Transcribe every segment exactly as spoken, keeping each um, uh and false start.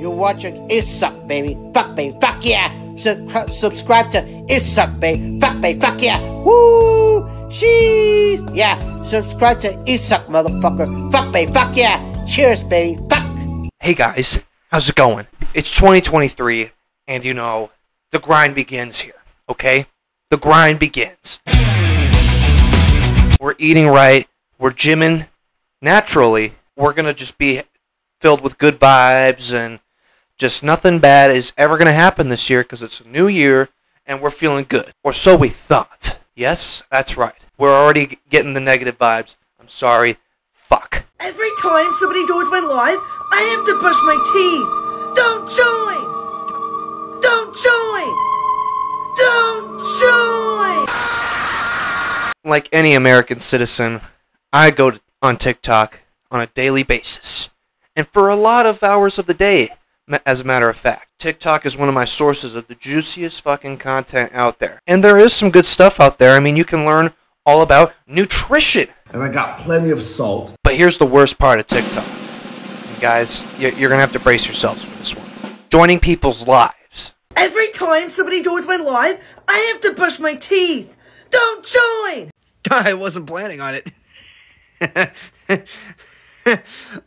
You're watching It's Up, baby. Fuck, baby. Fuck, yeah. Su- subscribe to It's Up, baby. Fuck, baby. Fuck, yeah. Woo. Sheesh. Yeah. Subscribe to It's Up, motherfucker. Fuck, baby. Fuck, yeah. Cheers, baby. Fuck. Hey, guys. How's it going? It's twenty twenty-three, and you know, the grind begins here, okay? The grind begins. We're eating right. We're gymming. Naturally, we're going to just be filled with good vibes and just nothing bad is ever going to happen this year because it's a new year and we're feeling good. Or so we thought. Yes, that's right. We're already getting the negative vibes. I'm sorry. Fuck. Every time somebody joins my live, I have to brush my teeth. Don't join! Don't join! Don't join! Like any American citizen, I go to on TikTok on a daily basis, and for a lot of hours of the day, as a matter of fact. TikTok is one of my sources of the juiciest fucking content out there, and there is some good stuff out there. I mean, you can learn all about nutrition, and I got plenty of salt. But here's the worst part of TikTok, and guys, you're gonna have to brace yourselves for this one. Joining people's lives. Every time somebody joins my live, I have to brush my teeth. Don't join! I wasn't planning on it.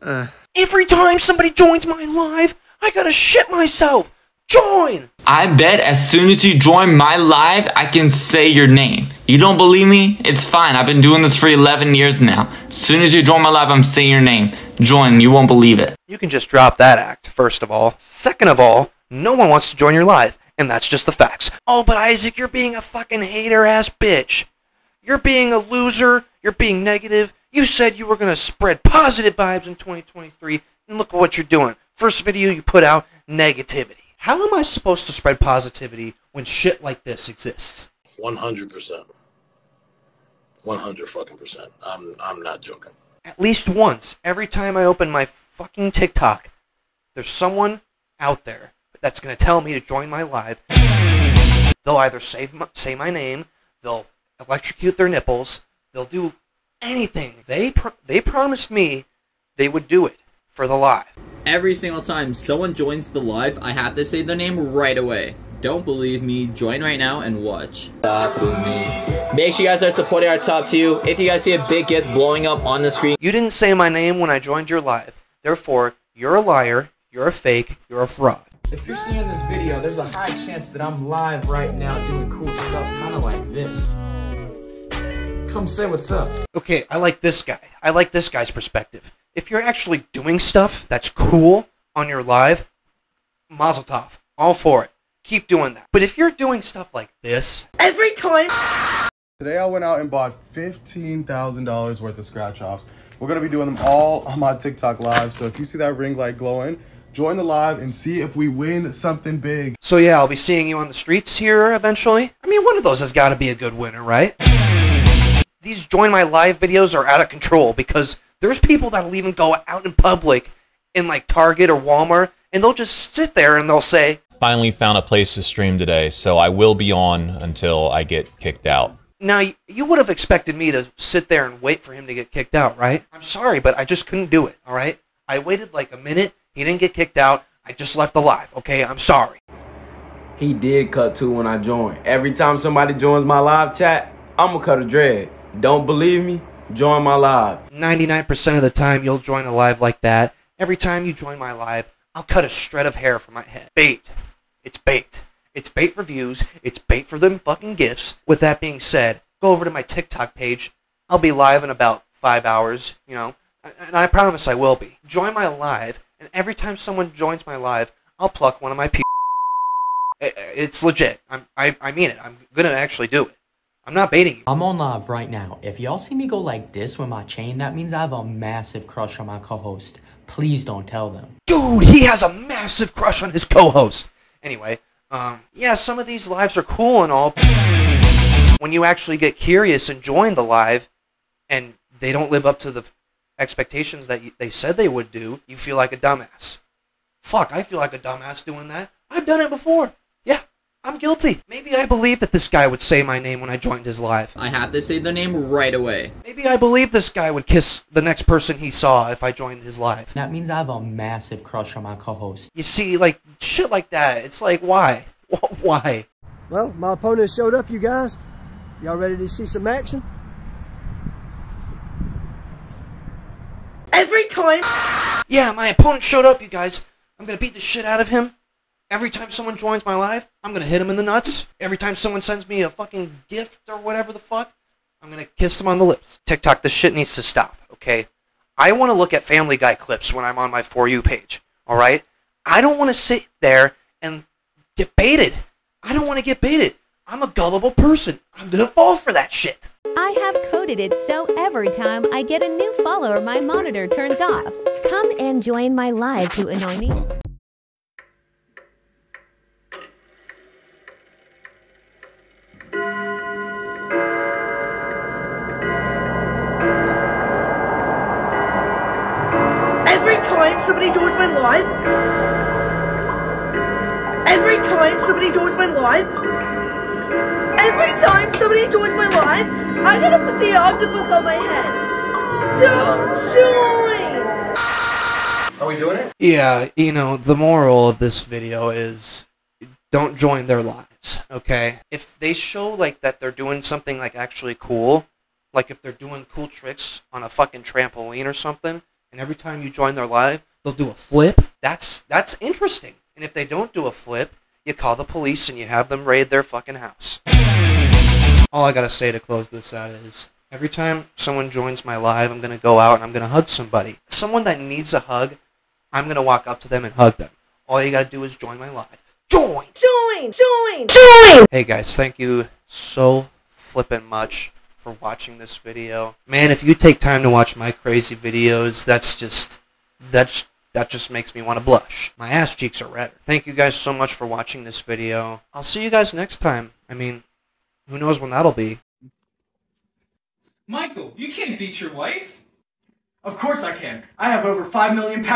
uh. Every time somebody joins my live, I gotta shit myself. Join! I bet as soon as you join my live, I can say your name. You don't believe me? It's fine. I've been doing this for eleven years now. As soon as you join my live, I'm saying your name. Join. You won't believe it. You can just drop that act, first of all. Second of all, no one wants to join your live, and that's just the facts. Oh, but Isaac, you're being a fucking hater-ass bitch. You're being a loser. You're being negative. You said you were going to spread positive vibes in twenty twenty-three, and look at what you're doing. First video you put out, negativity. How am I supposed to spread positivity when shit like this exists? one hundred percent. one hundred fucking percent. I'm, I'm not joking. At least once, every time I open my fucking TikTok, there's someone out there that's going to tell me to join my live. They'll either say my, say my name, they'll electrocute their nipples, they'll do anything. They pro they promised me they would do it for the live. Every single time someone joins the live, I have to say their name right away. Don't believe me? Join right now and watch. Make sure you guys are supporting our top two. If you guys see a big gift blowing up on the screen. You didn't say my name when I joined your live. Therefore, you're a liar, you're a fake, you're a fraud. If you're seeing this video, there's a high chance that I'm live right now doing cool stuff kind of like this. Come say what's up. Okay, I like this guy. I like this guy's perspective. If you're actually doing stuff that's cool on your live, mazel tov. All for it. Keep doing that. But if you're doing stuff like this... Every time... Today I went out and bought fifteen thousand dollars worth of scratch-offs. We're going to be doing them all on my TikTok live. So if you see that ring light glowing, join the live and see if we win something big. So yeah, I'll be seeing you on the streets here eventually. I mean, one of those has got to be a good winner, right? These join my live videos are out of control because there's people that'll even go out in public in like Target or Walmart and they'll just sit there and they'll say, finally found a place to stream today, so I will be on until I get kicked out. Now, you would have expected me to sit there and wait for him to get kicked out, right? I'm sorry, but I just couldn't do it, all right? I waited like a minute. He didn't get kicked out. I just left the live, okay? I'm sorry. He did cut two when I joined. Every time somebody joins my live chat, I'm going to cut a dread. Don't believe me? Join my live. ninety-nine percent of the time, you'll join a live like that. Every time you join my live, I'll cut a shred of hair from my head. Bait. It's bait. It's bait for views. It's bait for them fucking gifts. With that being said, go over to my TikTok page. I'll be live in about five hours, you know, and I promise I will be. Join my live, and every time someone joins my live, I'll pluck one of my people. It's legit. I'm, I, I mean it. I'm going to actually do it. I'm not baiting you. I'm on live right now. If y'all see me go like this with my chain, that means I have a massive crush on my co-host. Please don't tell them. Dude, he has a massive crush on his co-host. Anyway, um, yeah, some of these lives are cool and all. When you actually get curious and join the live, and they don't live up to the expectations that you, they said they would do, you feel like a dumbass. Fuck, I feel like a dumbass doing that. I've done it before. Yeah, I'm guilty. Maybe I believed that this guy would say my name when I joined his live. I had to say the name right away. Maybe I believed this guy would kiss the next person he saw if I joined his live. That means I have a massive crush on my co-host. You see, like, shit like that. It's like, why? Why? Well, my opponent showed up, you guys. Y'all ready to see some action? Every time. Yeah, my opponent showed up, you guys. I'm gonna beat the shit out of him. Every time someone joins my live, I'm gonna hit him in the nuts. Every time someone sends me a fucking gift or whatever the fuck, I'm gonna kiss them on the lips. TikTok, this shit needs to stop, okay? I wanna look at Family Guy clips when I'm on my For You page, alright? I don't wanna sit there and get baited. I don't wanna get baited. I'm a gullible person. I'm gonna fall for that shit. I have coded it so every time I get a new follower, my monitor turns off. Come and join my live to annoy me. Somebody joins my live. Every time somebody joins my live. Every time somebody joins my live, I'm gonna put the octopus on my head. Don't join! Are we doing it? Yeah, you know, the moral of this video is don't join their lives, okay? If they show, like, that they're doing something, like, actually cool, like if they're doing cool tricks on a fucking trampoline or something, and every time you join their live, they'll do a flip. That's that's interesting. And if they don't do a flip, you call the police and you have them raid their fucking house. All I gotta say to close this out is, every time someone joins my live, I'm gonna go out and I'm gonna hug somebody. Someone that needs a hug, I'm gonna walk up to them and hug them. All you gotta do is join my live. Join! Join! Join! Join! Hey guys, thank you so flippin' much for watching this video. Man, if you take time to watch my crazy videos, that's just, that's, that just makes me want to blush. My ass cheeks are redder. Thank you guys so much for watching this video. I'll see you guys next time. I mean, who knows when that'll be. Michael, you can't beat your wife. Of course I can. I have over five million pounds.